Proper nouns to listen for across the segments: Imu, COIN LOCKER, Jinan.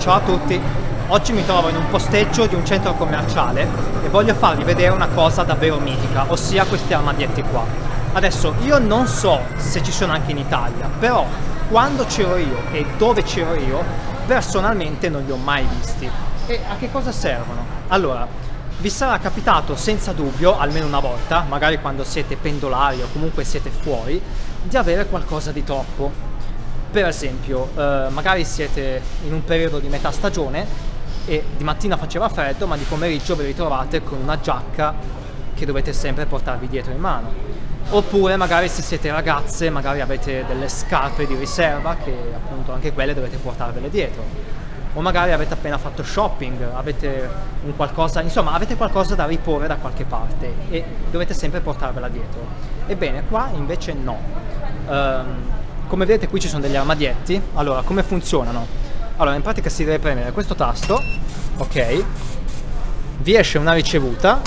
Ciao a tutti, oggi mi trovo in un posteggio di un centro commerciale e voglio farvi vedere una cosa davvero mitica, ossia questi armadietti qua. Adesso io non so se ci sono anche in Italia, però quando c'ero io e dove c'ero io personalmente non li ho mai visti. E a che cosa servono? Allora, vi sarà capitato senza dubbio, almeno una volta, magari quando siete pendolari o comunque siete fuori, di avere qualcosa di troppo. Per esempio, magari siete in un periodo di metà stagione e di mattina faceva freddo, ma di pomeriggio vi ritrovate con una giacca che dovete sempre portarvi dietro in mano. Oppure magari se siete ragazze, magari avete delle scarpe di riserva che appunto anche quelle dovete portarvele dietro. O magari avete appena fatto shopping, avete un qualcosa, insomma avete qualcosa da riporre da qualche parte e dovete sempre portarvela dietro. Ebbene, qua invece no. Come vedete qui ci sono degli armadietti. Allora, come funzionano? Allora, in pratica si deve premere questo tasto, ok, vi esce una ricevuta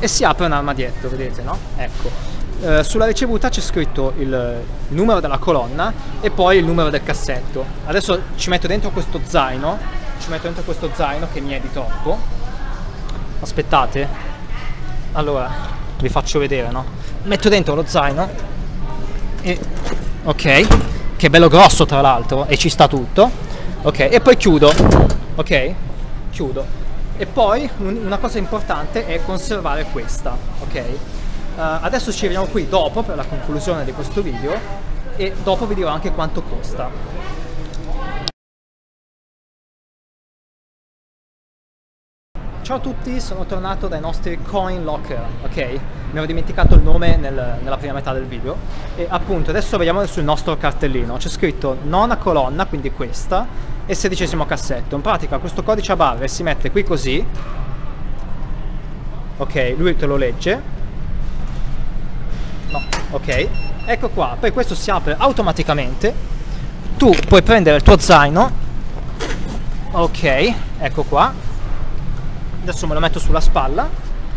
e si apre un armadietto, vedete, no? Ecco, sulla ricevuta c'è scritto il numero della colonna e poi il numero del cassetto. Adesso ci metto dentro questo zaino, che mi è di troppo. Aspettate, allora, vi faccio vedere, no? Metto dentro lo zaino e... ok, che bello grosso tra l'altro e ci sta tutto, ok, e poi chiudo, ok, chiudo. E poi una cosa importante è conservare questa, ok. Adesso ci vediamo qui dopo per la conclusione di questo video e dopo vi dirò anche quanto costa. Ciao a tutti, sono tornato dai nostri Coin Locker, ok? Mi avevo dimenticato il nome nella prima metà del video. E appunto adesso vediamo sul nostro cartellino. C'è scritto nona colonna, quindi questa, e sedicesimo cassetto. In pratica questo codice a barre si mette qui così. Ok, lui te lo legge. No, ok. Ecco qua, poi questo si apre automaticamente. Tu puoi prendere il tuo zaino. Ok, ecco qua. Adesso me lo metto sulla spalla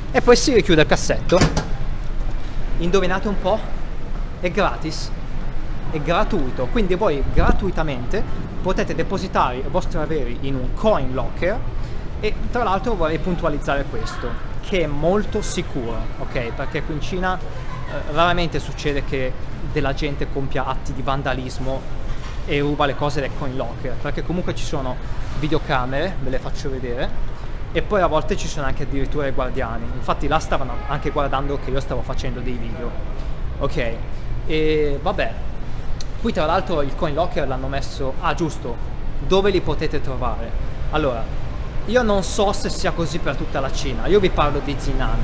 e poi si richiude il cassetto. Indovinate un po'? È gratis, è gratuito, quindi voi gratuitamente potete depositare i vostri averi in un Coin Locker. E tra l'altro vorrei puntualizzare questo, che è molto sicuro, ok? Perché qui in Cina raramente succede che della gente compia atti di vandalismo e ruba le cose del Coin Locker, perché comunque ci sono videocamere, ve le faccio vedere. E poi a volte ci sono anche addirittura i guardiani, infatti là stavano anche guardando che io stavo facendo dei video. Ok, e vabbè, qui tra l'altro il Coin Locker l'hanno messo, ah giusto, dove li potete trovare? Allora, io non so se sia così per tutta la Cina, io vi parlo di Jinan.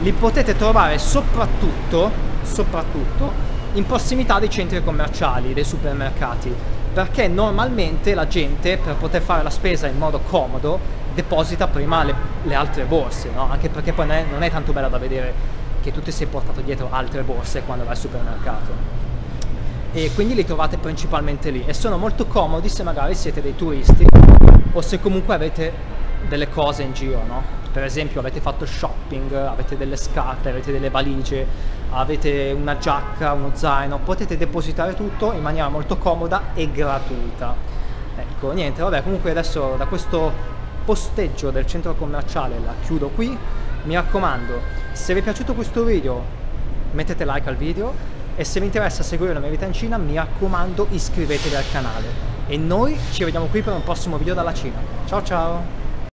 Li potete trovare soprattutto in prossimità dei centri commerciali, dei supermercati, perché normalmente la gente per poter fare la spesa in modo comodo deposita prima le altre borse, no? Anche perché poi non è tanto bella da vedere che tu ti sei portato dietro altre borse quando vai al supermercato. E quindi li trovate principalmente lì e sono molto comodi se magari siete dei turisti o se comunque avete delle cose in giro, no? Per esempio avete fatto shopping, avete delle scarpe, avete delle valigie, avete una giacca, uno zaino, potete depositare tutto in maniera molto comoda e gratuita. Ecco, niente, vabbè, comunque adesso da questo posteggio del centro commerciale la chiudo qui. Mi raccomando, se vi è piaciuto questo video mettete like al video e se vi interessa seguire la mia vita in Cina mi raccomando iscrivetevi al canale e noi ci vediamo qui per un prossimo video dalla Cina. Ciao ciao.